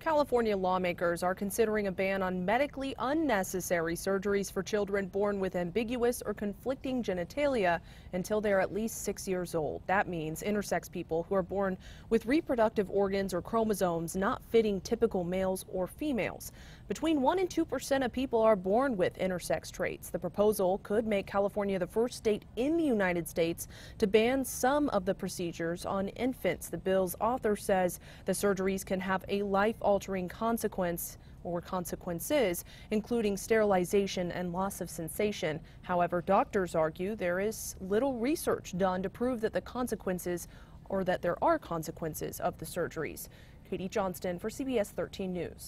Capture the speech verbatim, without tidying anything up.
California lawmakers are considering a ban on medically unnecessary surgeries for children born with ambiguous or conflicting genitalia until they're at least six years old. That means intersex people who are born with reproductive organs or chromosomes not fitting typical males or females. Between one and two percent of people are born with intersex traits. The proposal could make California the first state in the United States to ban some of the procedures on infants. The bill's author says the surgeries can have a life altering consequence or consequences, including sterilization and loss of sensation. However, doctors argue there is little research done to prove that the consequences or that there are consequences of the surgeries. Katie Johnston for C B S thirteen News.